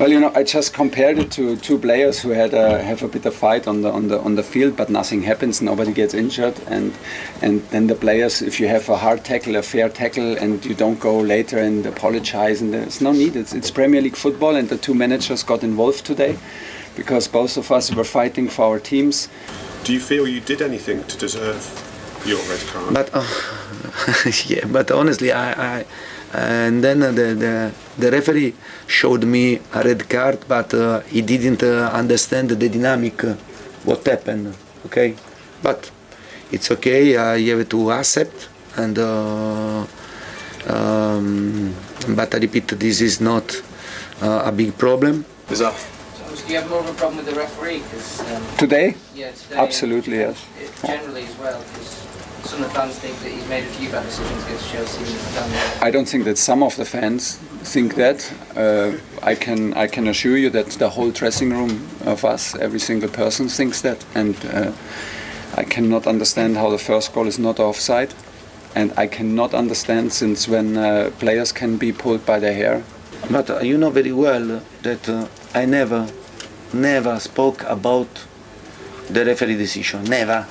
Well, you know, I just compared it to two players who had have a bit of fight on the field, but nothing happens. Nobody gets injured, and then the players, if you have a hard tackle, a fair tackle, and you don't go later and apologize, and there's no need. It's Premier League football, and the two managers got involved today because both of us were fighting for our teams. Do you feel you did anything to deserve your red card? But yeah, but honestly, I and then the referee showed me a red card, but he didn't understand the dynamic, what happened. Okay, but it's okay. I have to accept, and but I repeat, this is not a big problem. Is that? So do you have more of a problem with the referee? Cause, today? Yeah, today. Absolutely, yes. Generally as well. Some of the fans think that he's made a few bad decisions against Chelsea. I don't think that some of the fans think that. I can assure you that the whole dressing room of us, every single person thinks that. And I cannot understand how the first goal is not offside. And I cannot understand since when players can be pulled by their hair. But you know very well that I never spoke about the referee decision. Never,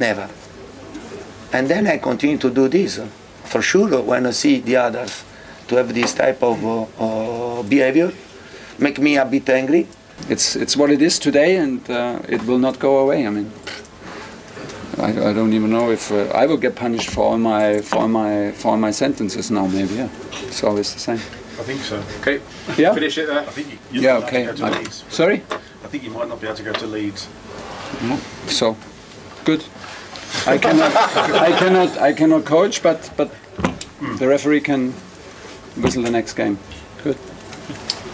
never. And then I continue to do this, for sure. When I see the others to have this type of behavior, make me a bit angry. It's what it is today, and it will not go away. I mean, I don't even know if I will get punished for all my sentences now. Maybe, yeah. It's always the same. I think so. Okay. Yeah. Finish it there. I think you yeah. Okay. Have to go to Leeds. Sorry. I think you might not be able to go to Leeds. Mm-hmm. So, good. I cannot coach, but the referee can whistle the next game. Good.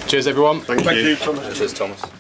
Cheers, everyone. Thank you. Cheers, Thomas.